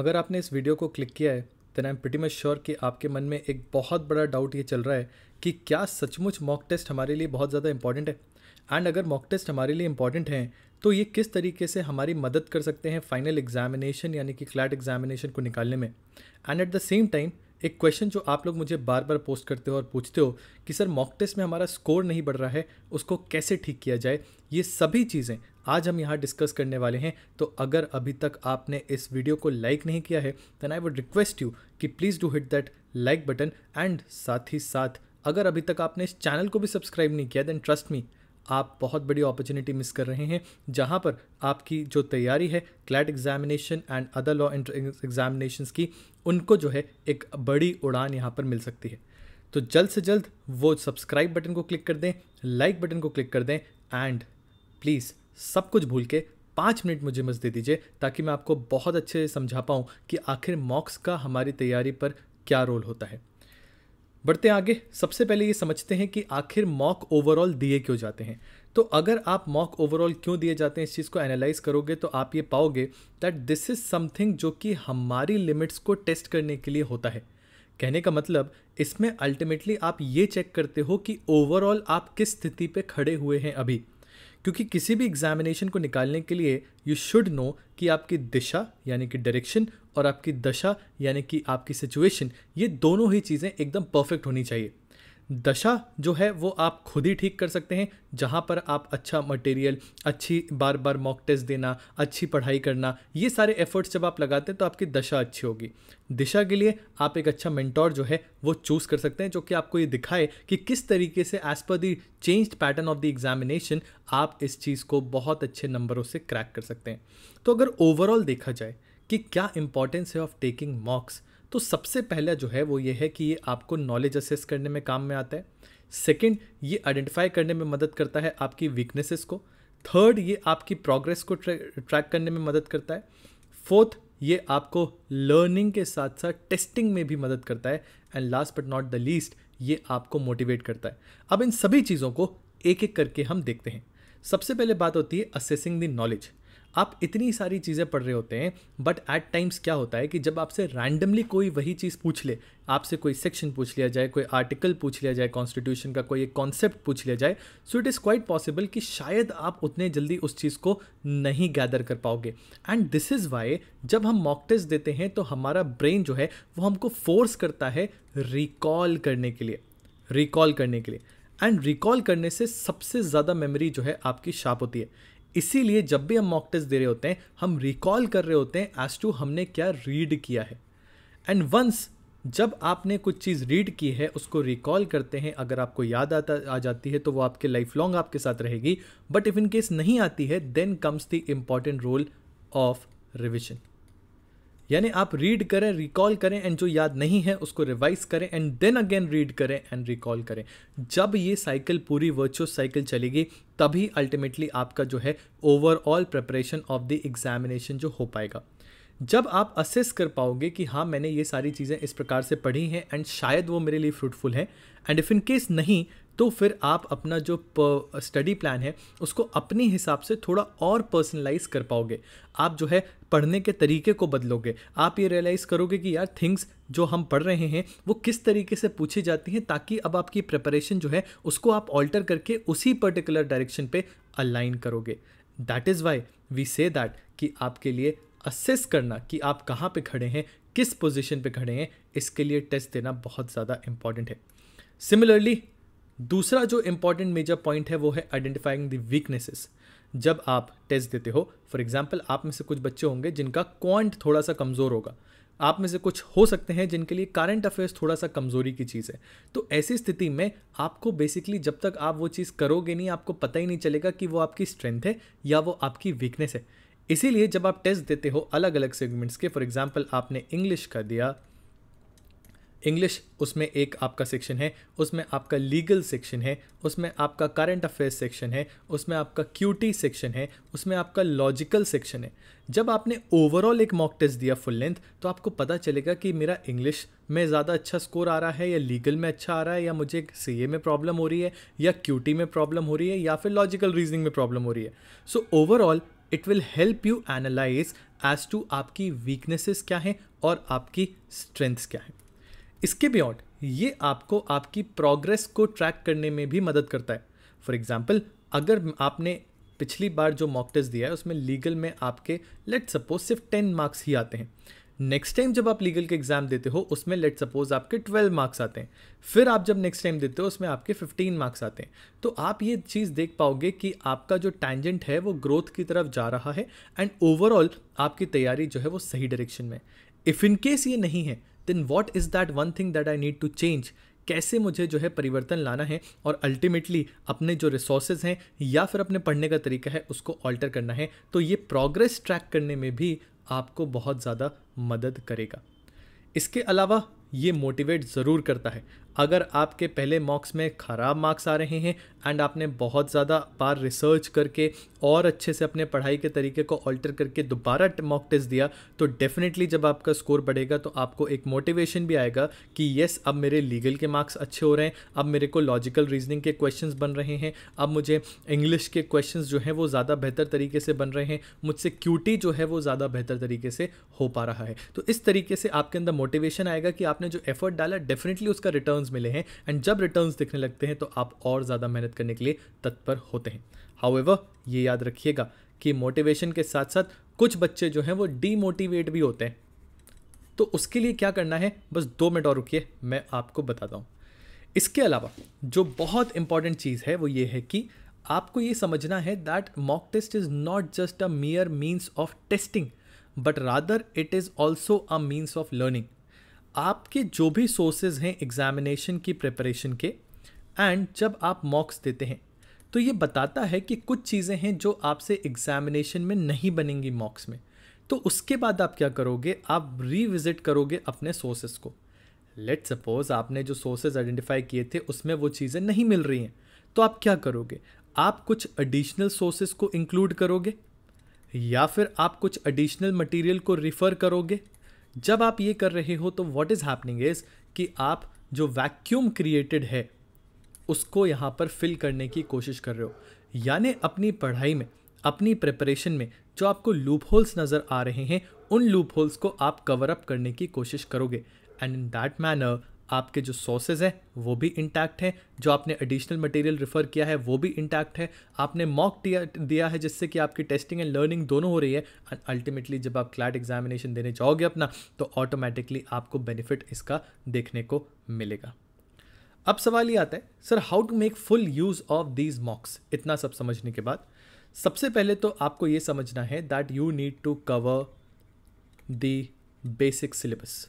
अगर आपने इस वीडियो को क्लिक किया है then I am pretty much sure कि आपके मन में एक बहुत बड़ा डाउट ये चल रहा है कि क्या सचमुच मॉक टेस्ट हमारे लिए बहुत ज़्यादा इंपॉर्टेंट है, एंड अगर मॉक टेस्ट हमारे लिए इंपॉर्टेंट हैं तो ये किस तरीके से हमारी मदद कर सकते हैं फाइनल एग्जामिनेशन यानी कि क्लैट एग्जामिनेशन को निकालने में। And at the same time एक क्वेश्चन जो आप लोग मुझे बार बार पोस्ट करते हो और पूछते हो कि सर मॉक टेस्ट में हमारा स्कोर नहीं बढ़ रहा है, उसको कैसे ठीक किया जाए, ये सभी चीज़ें आज हम यहाँ डिस्कस करने वाले हैं। तो अगर अभी तक आपने इस वीडियो को लाइक नहीं किया है then I would request you कि please do hit that like button, and साथ ही साथ अगर अभी तक आपने इस चैनल को भी सब्सक्राइब नहीं किया देन ट्रस्ट मी आप बहुत बड़ी अपॉर्चुनिटी मिस कर रहे हैं जहां पर आपकी जो तैयारी है CLAT examination and other law examinations की, उनको जो है एक बड़ी उड़ान यहां पर मिल सकती है। तो जल्द से जल्द वो सब्सक्राइब बटन को क्लिक कर दें, लाइक बटन को क्लिक कर दें, एंड प्लीज़ सब कुछ भूल के 5 मिनट मुझे मत दे दीजिए ताकि मैं आपको बहुत अच्छे से समझा पाऊँ कि आखिर मॉक्स का हमारी तैयारी पर क्या रोल होता है। बढ़ते आगे, सबसे पहले ये समझते हैं कि आखिर मॉक ओवरऑल दिए क्यों जाते हैं। तो अगर आप मॉक ओवरऑल क्यों दिए जाते हैं इस चीज़ को एनालाइज करोगे तो आप ये पाओगे दैट दिस इज़ समथिंग जो कि हमारी लिमिट्स को टेस्ट करने के लिए होता है। कहने का मतलब इसमें अल्टीमेटली आप ये चेक करते हो कि ओवरऑल आप किस स्थिति पे खड़े हुए हैं अभी, क्योंकि किसी भी एग्जामिनेशन को निकालने के लिए यू शुड नो कि आपकी दिशा यानी कि डायरेक्शन और आपकी दशा यानी कि आपकी सिचुएशन, ये दोनों ही चीज़ें एकदम परफेक्ट होनी चाहिए। दशा जो है वो आप खुद ही ठीक कर सकते हैं, जहाँ पर आप अच्छा मटेरियल, अच्छी बार बार मॉक टेस्ट देना, अच्छी पढ़ाई करना, ये सारे एफर्ट्स जब आप लगाते हैं तो आपकी दशा अच्छी होगी। दिशा के लिए आप एक अच्छा मेंटोर जो है वो चूज़ कर सकते हैं जो कि आपको ये दिखाए कि किस तरीके से एज़ पर the changed pattern of the examination आप इस चीज़ को बहुत अच्छे नंबरों से क्रैक कर सकते हैं। तो अगर ओवरऑल देखा जाए कि क्या इंपॉर्टेंस है ऑफ टेकिंग मॉक्स, तो सबसे पहला जो है वो ये है कि ये आपको नॉलेज असेस करने में काम में आता है। सेकंड, ये आइडेंटिफाई करने में मदद करता है आपकी वीकनेसेस को। थर्ड, ये आपकी प्रोग्रेस को ट्रैक करने में मदद करता है। फोर्थ, ये आपको लर्निंग के साथ साथ टेस्टिंग में भी मदद करता है। And last but not the least, ये आपको मोटिवेट करता है। अब इन सभी चीज़ों को एक एक करके हम देखते हैं। सबसे पहले बात होती है असेसिंग द नॉलेज। आप इतनी सारी चीज़ें पढ़ रहे होते हैं बट एट टाइम्स क्या होता है कि जब आपसे रैंडमली कोई वही चीज़ पूछ ले, आपसे कोई सेक्शन पूछ लिया जाए, कोई आर्टिकल पूछ लिया जाए कॉन्स्टिट्यूशन का, कोई एक कॉन्सेप्ट पूछ लिया जाए, so it is quite possible कि शायद आप उतने जल्दी उस चीज़ को नहीं गैदर कर पाओगे। एंड दिस इज़ वाई जब हम मॉक टेस्ट देते हैं तो हमारा ब्रेन जो है वो हमको फोर्स करता है रिकॉल करने के लिए। एंड रिकॉल करने से सबसे ज़्यादा मेमोरी जो है आपकी शार्प होती है। इसीलिए जब भी हम मॉक टेस्ट दे रहे होते हैं हम रिकॉल कर रहे होते हैं एज टू हमने क्या रीड किया है। एंड वंस जब आपने कुछ चीज़ रीड की है उसको रिकॉल करते हैं, अगर आपको याद आ जाती है तो वो आपके लाइफ लॉन्ग आपके साथ रहेगी, बट इफ इन केस नहीं आती है then comes the important role of revision. यानी आप रीड करें, रिकॉल करें, एंड जो याद नहीं है उसको रिवाइज करें, एंड देन अगेन रीड करें एंड रिकॉल करें। जब ये साइकिल पूरी वर्चुअस साइकिल चलेगी तभी अल्टीमेटली आपका जो है overall preparation of the examination जो हो पाएगा। जब आप असेस कर पाओगे कि हाँ मैंने ये सारी चीज़ें इस प्रकार से पढ़ी हैं एंड शायद वो मेरे लिए फ्रूटफुल हैं, एंड इफ़ इन केस नहीं तो फिर आप अपना जो स्टडी प्लान है उसको अपने हिसाब से थोड़ा और पर्सनलाइज कर पाओगे। आप जो है पढ़ने के तरीके को बदलोगे, आप ये रियलाइज़ करोगे कि यार थिंग्स जो हम पढ़ रहे हैं वो किस तरीके से पूछी जाती हैं, ताकि अब आपकी प्रिपरेशन जो है उसको आप ऑल्टर करके उसी पर्टिकुलर डायरेक्शन पे अलाइन करोगे। That is why we say that कि आपके लिए असेस करना कि आप कहाँ पे खड़े हैं, किस पोजीशन पे खड़े हैं, इसके लिए टेस्ट देना बहुत ज़्यादा इम्पॉर्टेंट है। सिमिलरली दूसरा जो इम्पॉर्टेंट मेजर पॉइंट है वो है आइडेंटिफाइंग द वीकनेसेस। जब आप टेस्ट देते हो, फॉर एग्जांपल आप में से कुछ बच्चे होंगे जिनका क्वांट थोड़ा सा कमज़ोर होगा, आप में से कुछ हो सकते हैं जिनके लिए करंट अफेयर्स थोड़ा सा कमज़ोरी की चीज़ है। तो ऐसी स्थिति में आपको बेसिकली जब तक आप वो चीज़ करोगे नहीं आपको पता ही नहीं चलेगा कि वो आपकी स्ट्रेंथ है या वो आपकी वीकनेस है। इसीलिए जब आप टेस्ट देते हो अलग अलग सेगमेंट्स के, फॉर एग्जांपल आपने इंग्लिश का दिया, इंग्लिश उसमें एक आपका सेक्शन है, उसमें आपका लीगल सेक्शन है, उसमें आपका करंट अफेयर्स सेक्शन है, उसमें आपका क्यूटी सेक्शन है, उसमें आपका लॉजिकल सेक्शन है। जब आपने ओवरऑल एक मॉक टेस्ट दिया फुल लेंथ तो आपको पता चलेगा कि मेरा इंग्लिश में ज़्यादा अच्छा स्कोर आ रहा है या लीगल में अच्छा आ रहा है, या मुझे सीए में प्रॉब्लम हो रही है या क्यूटी में प्रॉब्लम हो रही है या फिर लॉजिकल रीजनिंग में प्रॉब्लम हो रही है। So overall it will help you analyse as to आपकी वीकनेसेस क्या हैं और आपकी स्ट्रेंथ्स क्या हैं। इसके बियॉन्ड ये आपको आपकी प्रोग्रेस को ट्रैक करने में भी मदद करता है। फॉर एग्जाम्पल, अगर आपने पिछली बार जो मॉक टेस्ट दिया है उसमें लीगल में आपके लेट सपोज सिर्फ 10 मार्क्स ही आते हैं, नेक्स्ट टाइम जब आप लीगल के एग्जाम देते हो उसमें लेट सपोज आपके 12 मार्क्स आते हैं, फिर आप जब नेक्स्ट टाइम देते हो उसमें आपके 15 मार्क्स आते हैं। तो आप ये चीज़ देख पाओगे कि आपका जो टैंजेंट है वो ग्रोथ की तरफ जा रहा है एंड ओवरऑल आपकी तैयारी जो है वो सही डायरेक्शन में। इफ़ इन केस ये नहीं है then what is that one thing that I need to change, कैसे मुझे जो है परिवर्तन लाना है और अल्टीमेटली अपने जो रिसोर्सेज हैं या फिर अपने पढ़ने का तरीका है उसको ऑल्टर करना है। तो ये प्रोग्रेस ट्रैक करने में भी आपको बहुत ज़्यादा मदद करेगा। इसके अलावा ये मोटिवेट ज़रूर करता है। अगर आपके पहले मॉक्स में ख़राब मार्क्स आ रहे हैं एंड आपने बहुत ज़्यादा बार रिसर्च करके और अच्छे से अपने पढ़ाई के तरीके को ऑल्टर करके दोबारा मॉक टेस्ट दिया तो डेफिनेटली जब आपका स्कोर बढ़ेगा तो आपको एक मोटिवेशन भी आएगा कि येस अब मेरे लीगल के मार्क्स अच्छे हो रहे हैं, अब मेरे को लॉजिकल रीजनिंग के क्वेश्चंस बन रहे हैं, अब मुझे इंग्लिश के क्वेश्चंस जो हैं वो ज़्यादा बेहतर तरीके से बन रहे हैं, मुझसे क्यूटी जो है वो ज़्यादा बेहतर तरीके से हो पा रहा है। तो इस तरीके से आपके अंदर मोटिवेशन आएगा कि आपने जो एफर्ट डाला डेफिनेटली उसका रिटर्न मिले हैं एंड जब रिटर्न्स दिखने लगते हैं तो आप और ज्यादा मेहनत करने के लिए तत्पर होते हैं। हाउएवर ये याद रखिएगा कि मोटिवेशन के साथ साथ कुछ बच्चे जो हैं वो डीमोटिवेट भी होते हैं, तो उसके लिए क्या करना है बस 2 मिनट और रुकिए, मैं आपको बताता हूं। इसके अलावा जो बहुत इंपॉर्टेंट चीज है वो ये है कि आपको ये समझना है that mock test is not just a mere means of testing but rather it is also a means of learning. आपके जो भी सोर्सेज हैं एग्जामिनेशन की प्रिपरेशन के एंड जब आप मॉक्स देते हैं तो ये बताता है कि कुछ चीज़ें हैं जो आपसे एग्जामिनेशन में नहीं बनेंगी मॉक्स में, तो उसके बाद आप क्या करोगे, आप रिविज़िट करोगे अपने सोर्सेज को। लेट्स सपोज़ आपने जो सोर्सेज आइडेंटिफाई किए थे उसमें वो चीज़ें नहीं मिल रही हैं तो आप क्या करोगे, आप कुछ एडिशनल सोर्सेज को इंक्लूड करोगे या फिर आप कुछ एडिशनल मटीरियल को रिफ़र करोगे। जब आप ये कर रहे हो तो व्हाट इज़ हैपनिंग इज़ कि आप जो वैक्यूम क्रिएटेड है उसको यहाँ पर फिल करने की कोशिश कर रहे हो, यानी अपनी पढ़ाई में अपनी प्रिपरेशन में जो आपको लूप होल्स नज़र आ रहे हैं उन लूप होल्स को आप कवर अप करने की कोशिश करोगे एंड इन दैट मैनर आपके जो सोर्सेज हैं वो भी इंटैक्ट हैं, जो आपने एडिशनल मटेरियल रिफ़र किया है वो भी इंटैक्ट है, आपने मॉक दिया है जिससे कि आपकी टेस्टिंग एंड लर्निंग दोनों हो रही है एंड अल्टीमेटली जब आप क्लैट एग्जामिनेशन देने जाओगे अपना तो ऑटोमेटिकली आपको बेनिफिट इसका देखने को मिलेगा। अब सवाल ये आता है sir how to make full use of these mocks. इतना सब समझने के बाद सबसे पहले तो आपको ये समझना है that you need to cover the basic syllabus.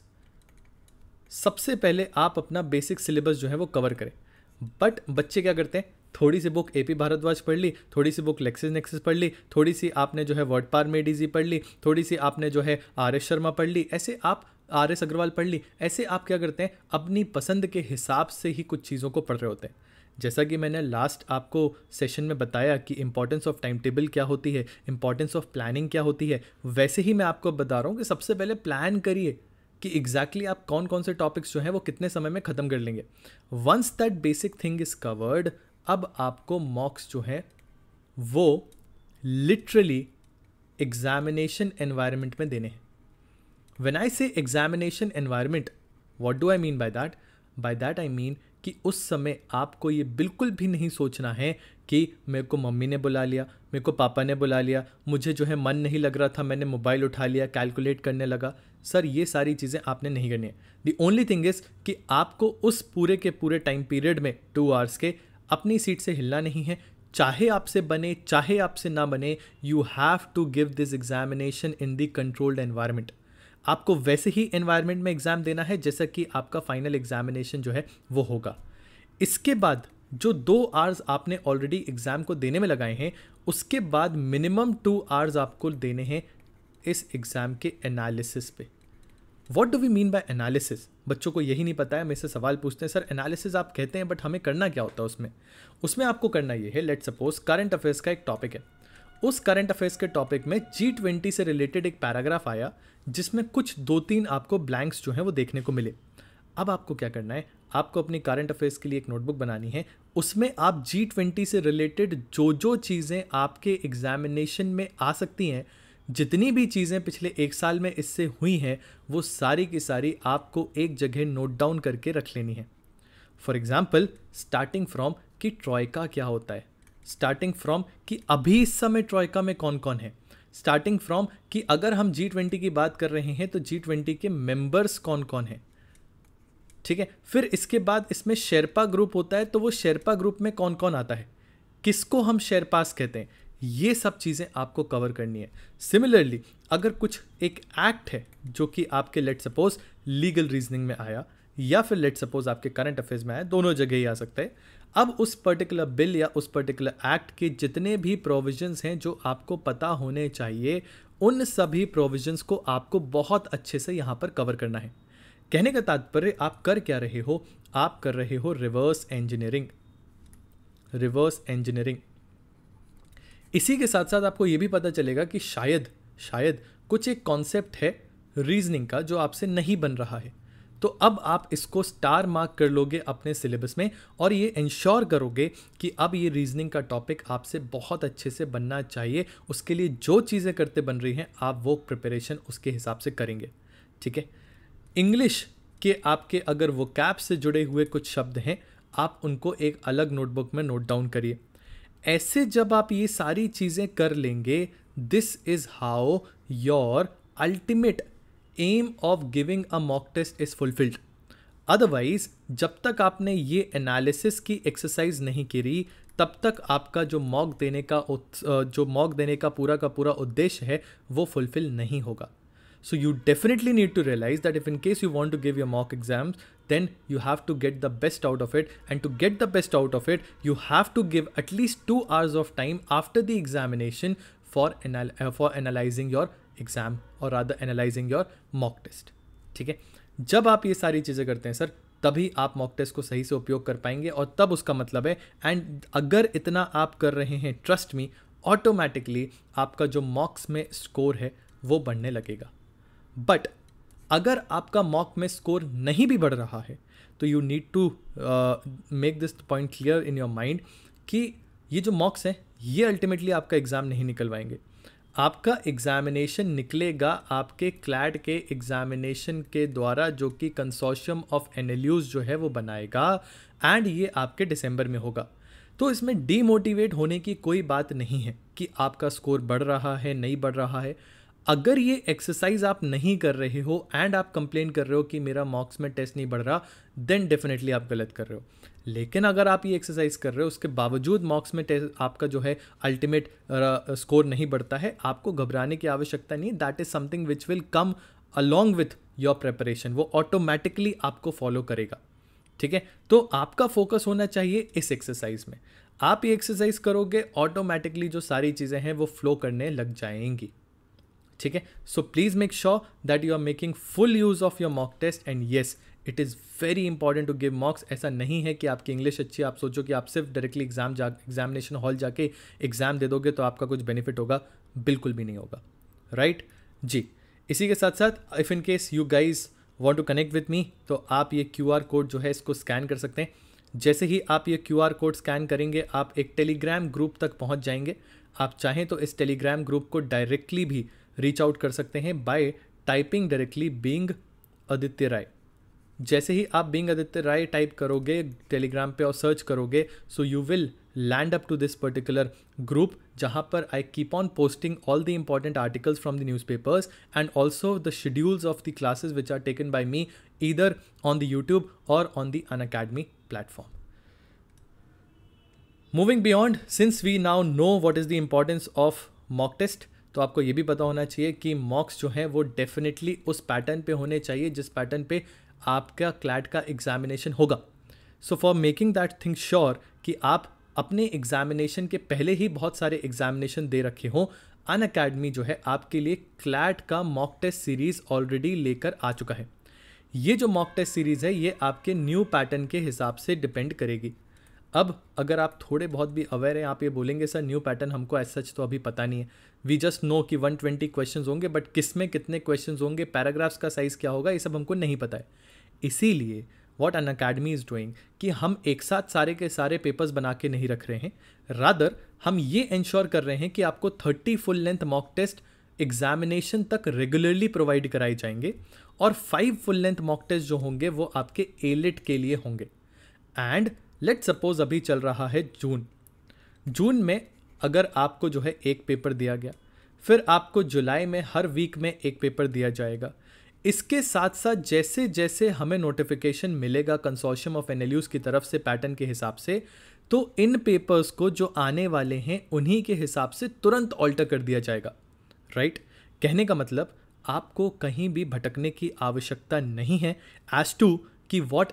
सबसे पहले आप अपना बेसिक सिलेबस जो है वो कवर करें। बट बच्चे क्या करते हैं, थोड़ी सी बुक एपी भारद्वाज पढ़ ली, थोड़ी सी बुक लेक्सिस नेक्सिस पढ़ ली, थोड़ी सी आपने जो है वर्ड पार मेडीजी पढ़ ली, थोड़ी सी आपने जो है आर.एस. शर्मा पढ़ ली, ऐसे आप आर.एस. अग्रवाल पढ़ ली, ऐसे आप क्या करते हैं अपनी पसंद के हिसाब से ही कुछ चीज़ों को पढ़ रहे होते हैं। जैसा कि मैंने लास्ट आपको सेशन में बताया कि इंपॉर्टेंस ऑफ टाइम टेबल क्या होती है, इंपॉर्टेंस ऑफ प्लानिंग क्या होती है, वैसे ही मैं आपको बता रहा हूँ कि सबसे पहले प्लान करिए कि एग्जैक्टली आप कौन कौन से टॉपिक्स जो हैं वो कितने समय में ख़त्म कर लेंगे। Once that basic thing is covered अब आपको मॉक्स जो है वो लिटरली एग्जामिनेशन एनवायरनमेंट में देने हैं। When I say examination environment what do I mean by that, I mean कि उस समय आपको ये बिल्कुल भी नहीं सोचना है कि मेरे को मम्मी ने बुला लिया, मेरे को पापा ने बुला लिया, मुझे जो है मन नहीं लग रहा था मैंने मोबाइल उठा लिया कैलकुलेट करने लगा। सर ये सारी चीज़ें आपने नहीं करनी है। दी ओनली थिंग इज़ कि आपको उस पूरे के पूरे टाइम पीरियड में 2 आवर्स के अपनी सीट से हिलना नहीं है, चाहे आपसे बने चाहे आपसे ना बने। You have to give this examination in the controlled environment. आपको वैसे ही एनवायरनमेंट में एग्ज़ाम देना है जैसा कि आपका फाइनल एग्जामिनेशन जो है वो होगा। इसके बाद जो 2 आवर्स आपने ऑलरेडी एग्ज़ाम को देने में लगाए हैं उसके बाद मिनिमम 2 आवर्स आपको देने हैं इस एग्ज़ाम के एनालिसिस पे। What do we mean by analysis, बच्चों को यही नहीं पता है। मेरे से सवाल पूछते हैं सर एनालिसिस आप कहते हैं बट हमें करना क्या होता है उसमें। आपको करना ये है, लेट्स सपोज करंट अफेयर्स का एक टॉपिक है, उस करंट अफेयर्स के टॉपिक में G20 से रिलेटेड एक पैराग्राफ आया जिसमें कुछ 2-3 आपको ब्लैंक्स जो हैं वो देखने को मिले। अब आपको क्या करना है, आपको अपनी करंट अफेयर्स के लिए एक नोटबुक बनानी है। उसमें आप G20 से रिलेटेड जो चीज़ें आपके एग्जामिनेशन में आ सकती हैं, जितनी भी चीज़ें पिछले एक साल में इससे हुई हैं, वो सारी की सारी आपको एक जगह नोट डाउन करके रख लेनी है। फॉर एग्जाम्पल स्टार्टिंग फ्रॉम कि ट्रॉयका क्या होता है, स्टार्टिंग फ्रॉम कि अभी इस समय ट्रॉयका में कौन कौन है, स्टार्टिंग फ्रॉम कि अगर हम G20 की बात कर रहे हैं तो G20 के मेंबर्स कौन कौन हैं, ठीक है। फिर इसके बाद इसमें शेरपा ग्रुप होता है, तो वो शेरपा ग्रुप में कौन कौन आता है, किसको हम शेरपास कहते हैं, ये सब चीज़ें आपको कवर करनी है। सिमिलरली अगर कुछ एक एक्ट है जो कि आपके लेट सपोज लीगल रीजनिंग में आया या फिर लेट सपोज आपके करंट अफेयर्स में आया, दोनों जगह ही आ सकता है, अब उस पर्टिकुलर बिल या उस पर्टिकुलर एक्ट के जितने भी प्रोविजंस हैं जो आपको पता होने चाहिए, उन सभी प्रोविजंस को आपको बहुत अच्छे से यहाँ पर कवर करना है। कहने का तात्पर्य आप कर क्या रहे हो, आप कर रहे हो रिवर्स इंजीनियरिंग, रिवर्स इंजीनियरिंग। इसी के साथ साथ आपको ये भी पता चलेगा कि शायद कुछ एक कॉन्सेप्ट है रीजनिंग का जो आपसे नहीं बन रहा है, तो अब आप इसको स्टार मार्क कर लोगे अपने सिलेबस में और ये इंश्योर करोगे कि अब ये रीजनिंग का टॉपिक आपसे बहुत अच्छे से बनना चाहिए। उसके लिए जो चीज़ें करते बन रही हैं आप वो प्रिपरेशन उसके हिसाब से करेंगे, ठीक है। इंग्लिश के आपके अगर वो वोकैब से जुड़े हुए कुछ शब्द हैं, आप उनको एक अलग नोटबुक में नोट डाउन करिए। ऐसे जब आप ये सारी चीज़ें कर लेंगे, this is how your ultimate aim of giving a mock test is fulfilled. Otherwise जब तक आपने ये एनालिसिस की एक्सरसाइज नहीं करी, तब तक आपका जो मॉक देने का पूरा उद्देश्य है वो फुलफिल नहीं होगा। So you definitely need to realise that if in case you want to give your mock exams, then you have to get the best out of it, and to get the best out of it you have to give at least 2 hours of time after the examination for analysing your exam और rather analysing your mock test, ठीक है। जब आप ये सारी चीज़ें करते हैं सर, तभी आप मॉक टेस्ट को सही से उपयोग कर पाएंगे और तब उसका मतलब है, एंड अगर इतना आप कर रहे हैं, ट्रस्ट मी, ऑटोमेटिकली आपका जो मॉक्स में स्कोर है वो बढ़ने लगेगा। बट अगर आपका मॉक में स्कोर नहीं भी बढ़ रहा है तो you need to make this point clear in your mind कि ये जो मॉक्स हैं ये अल्टीमेटली आपका एग्ज़ाम नहीं निकलवाएंगे। आपका एग्जामिनेशन निकलेगा आपके क्लैट के एग्जामिनेशन के द्वारा, जो कि कंसोर्शियम ऑफ एनएलयूज जो है वो बनाएगा, एंड ये आपके दिसंबर में होगा। तो इसमें डीमोटिवेट होने की कोई बात नहीं है कि आपका स्कोर बढ़ रहा है नहीं बढ़ रहा है। अगर ये एक्सरसाइज आप नहीं कर रहे हो एंड आप कंप्लेन कर रहे हो कि मेरा मॉक्स में टेस्ट नहीं बढ़ रहा, देन डेफिनेटली आप गलत कर रहे हो। लेकिन अगर आप ये एक्सरसाइज कर रहे हो उसके बावजूद मॉक्स में टेस्ट आपका जो है अल्टीमेट स्कोर नहीं बढ़ता है, आपको घबराने की आवश्यकता नहीं। That is something which will come along with your preparation, वो ऑटोमेटिकली आपको फॉलो करेगा, ठीक है। तो आपका फोकस होना चाहिए इस एक्सरसाइज में। आप ये एक्सरसाइज करोगे ऑटोमेटिकली जो सारी चीज़ें हैं वो फ्लो करने लग जाएंगी, ठीक है। So please make sure that you are making full use of your mock test, and yes it is very important to give mocks. ऐसा नहीं है कि आपकी इंग्लिश अच्छी, आप सोचो कि आप सिर्फ डायरेक्टली एग्जामिनेशन हॉल जाके एग्ज़ाम दे दोगे तो आपका कुछ बेनिफिट होगा, बिल्कुल भी नहीं होगा, राइट जी। इसी के साथ साथ if in case you guys want to connect with me, तो आप ये QR कोड जो है इसको स्कैन कर सकते हैं। जैसे ही आप ये QR कोड स्कैन करेंगे आप एक टेलीग्राम ग्रुप तक पहुँच जाएंगे। आप चाहें तो इस टेलीग्राम ग्रुप को डायरेक्टली भी रीच आउट कर सकते हैं by typing directly being Aditya Rai. जैसे ही आप बीइंग आदित्य राय टाइप करोगे टेलीग्राम पे और सर्च करोगे, so you will land up to this particular group जहाँ पर I keep on posting all the important articles from the newspapers and also the schedules of the classes which are taken by me either on the YouTube और on the Unacademy platform. Moving beyond, since we now know what is the importance of mock test, तो आपको ये भी पता होना चाहिए कि मॉक्स जो हैं वो डेफिनेटली उस पैटर्न पे होने चाहिए जिस पैटर्न पे आपका क्लैट का एग्जामिनेशन होगा। So for making that thing sure कि आप अपने एग्जामिनेशन के पहले ही बहुत सारे एग्जामिनेशन दे रखे हों, अनअकैडमी जो है आपके लिए क्लैट का मॉक टेस्ट सीरीज़ ऑलरेडी लेकर आ चुका है। ये जो मॉक टेस्ट सीरीज़ है ये आपके न्यू पैटर्न के हिसाब से डिपेंड करेगी। अब अगर आप थोड़े बहुत भी अवेयर हैं, आप ये बोलेंगे सर न्यू पैटर्न हमको एज सच तो अभी पता नहीं है, वी जस्ट नो कि 120 क्वेश्चंस होंगे, बट किस में कितने क्वेश्चंस होंगे, पैराग्राफ्स का साइज़ क्या होगा, ये सब हमको नहीं पता है। इसीलिए what Unacademy is doing कि हम एक साथ सारे के सारे पेपर्स बना के नहीं रख रहे हैं, रादर हम ये इंश्योर कर रहे हैं कि आपको 30 full length mock test examination तक रेगुलरली प्रोवाइड कराए जाएंगे और 5 फुल लेंथ मॉक टेस्ट जो होंगे वो आपके एलेट के लिए होंगे। एंड लेट्स सपोज अभी चल रहा है जून में अगर आपको जो है एक पेपर दिया गया, फिर आपको जुलाई में हर वीक में एक पेपर दिया जाएगा। इसके साथ साथ जैसे जैसे हमें नोटिफिकेशन मिलेगा कंसोर्शियम ऑफ एनएलयूज की तरफ से पैटर्न के हिसाब से, तो इन पेपर्स को जो आने वाले हैं उन्हीं के हिसाब से तुरंत ऑल्टर कर दिया जाएगा, राइट? कहने का मतलब आपको कहीं भी भटकने की आवश्यकता नहीं है एज टू कि what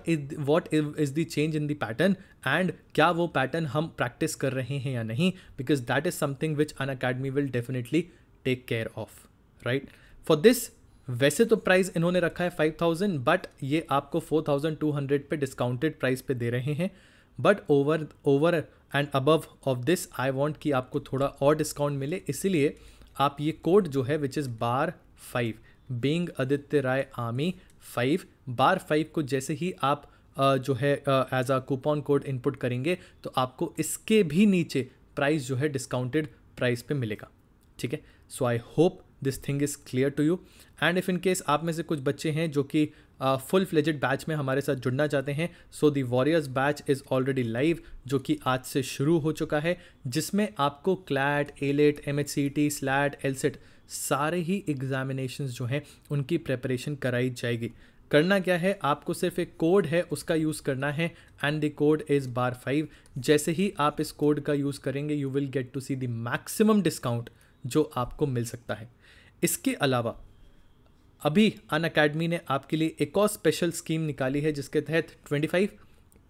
is the change in the pattern and क्या वो पैटर्न हम प्रैक्टिस कर रहे हैं या नहीं, because that is something which Unacademy will definitely take care of, right? For this वैसे तो प्राइस इन्होंने रखा है 5000 बट ये आपको 4200 पे डिस्काउंटेड प्राइस पे दे रहे हैं, but over and above of this I want कि आपको थोड़ा और डिस्काउंट मिले, इसीलिए आप ये कोड जो है which is BAR5 being Aditya Rai army 5 BAR5 को जैसे ही आप जो है as a coupon code input करेंगे तो आपको इसके भी नीचे प्राइस जो है डिस्काउंटेड प्राइस पे मिलेगा, ठीक है? So I hope this thing is clear to you. And if in case आप में से कुछ बच्चे हैं जो कि फुल फ्लेजेड बैच में हमारे साथ जुड़ना चाहते हैं, so the warriors batch is already live जो कि आज से शुरू हो चुका है, जिसमें आपको CLAT, AILET, MHCET, SLAT, LSAT सारे ही एग्जामिनेशन जो हैं उनकी प्रेपरेशन कराई जाएगी। करना क्या है, आपको सिर्फ एक कोड है उसका यूज़ करना है and the code is BAR5। जैसे ही आप इस कोड का यूज़ करेंगे you will get to see the maximum discount जो आपको मिल सकता है। इसके अलावा अभी अन अकेडमी ने आपके लिए एक और स्पेशल स्कीम निकाली है जिसके तहत 25%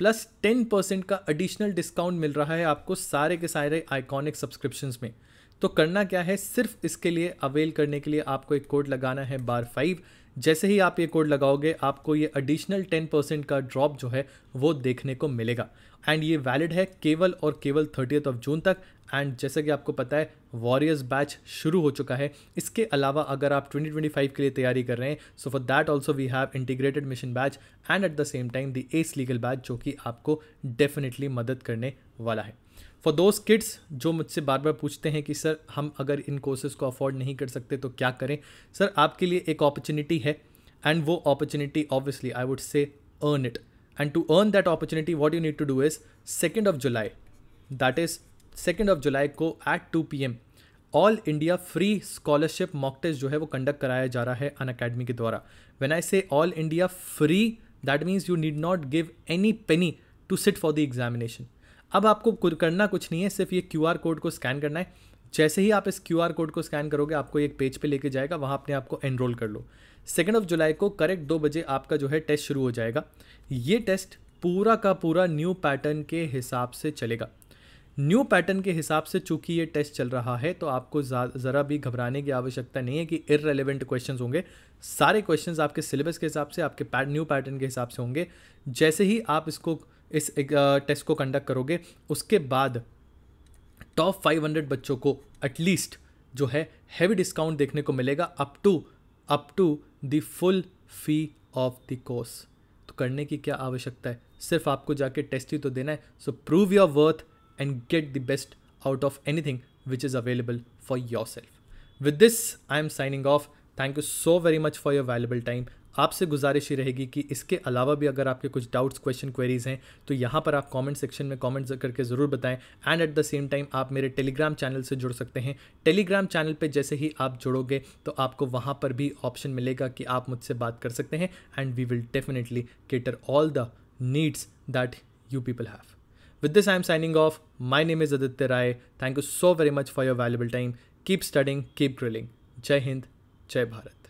+ 10% का एडिशनल डिस्काउंट मिल रहा है आपको सारे के सारे आइकॉनिक सब्सक्रिप्शंस में। तो करना क्या है, सिर्फ इसके लिए अवेल करने के लिए आपको एक कोड लगाना है BAR5। जैसे ही आप ये कोड लगाओगे आपको ये एडिशनल 10% का ड्रॉप जो है वो देखने को मिलेगा एंड ये वैलिड है केवल और केवल 30 जून तक। एंड जैसा कि आपको पता है वॉरियर्स बैच शुरू हो चुका है। इसके अलावा अगर आप 2025 के लिए तैयारी कर रहे हैं so for that also we have integrated mission batch and at the same time the S legal batch जो कि आपको डेफिनेटली मदद करने वाला है। फॉर दोज किड्स जो मुझसे बार बार पूछते हैं कि सर हम अगर इन कोर्सेज़ को अफोर्ड नहीं कर सकते तो क्या करें, सर आपके लिए एक अपॉर्चुनिटी है एंड वो opportunity obviously I would say earn it. And to earn that opportunity what you need to do is 2 July, that is 2 July को at 2 PM all India free scholarship mock test जो है वो conduct कराया जा रहा है अन academy के द्वारा। When I say all India free that means you need not give any penny to sit for the examination. अब आपको करना कुछ नहीं है, सिर्फ ये QR कोड को स्कैन करना है। जैसे ही आप इस QR कोड को स्कैन करोगे आपको एक पेज पे लेके जाएगा, वहाँ अपने आप को एनरोल कर लो। 2 जुलाई को करेक्ट 2 बजे आपका जो है टेस्ट शुरू हो जाएगा। ये टेस्ट पूरा का पूरा न्यू पैटर्न के हिसाब से चलेगा। न्यू पैटर्न के हिसाब से चूंकि ये टेस्ट चल रहा है तो आपको ज़रा भी घबराने की आवश्यकता नहीं है कि इररेलेवेंट क्वेश्चंस होंगे। सारे क्वेश्चंस आपके सिलेबस के हिसाब से आपके न्यू पैटर्न के हिसाब से होंगे। जैसे ही आप इस टेस्ट को कंडक्ट करोगे उसके बाद टॉप 500 बच्चों को एटलीस्ट जो है हैवी डिस्काउंट देखने को मिलेगा up to the full fee of the course. तो करने की क्या आवश्यकता है, सिर्फ आपको जाके टेस्ट ही तो देना है। So prove your worth and get the best out of anything which is available for yourself. With this, I am signing off. Thank you so very much for your valuable time. आपसे गुजारिश ही रहेगी कि इसके अलावा भी अगर आपके कुछ डाउट्स, क्वेश्चन, क्वेरीज़ हैं तो यहाँ पर आप कमेंट सेक्शन में कमेंट्स करके ज़रूर बताएं। And at the same time आप मेरे टेलीग्राम चैनल से जुड़ सकते हैं। टेलीग्राम चैनल पे जैसे ही आप जुड़ोगे तो आपको वहाँ पर भी ऑप्शन मिलेगा कि आप मुझसे बात कर सकते हैं and we will definitely cater all the needs that you people have. With this, I am signing off. My name is Aditya Rai. Thank you so very much for your valuable time. Keep studying, keep drilling. Jai Hind, Jai Bharat.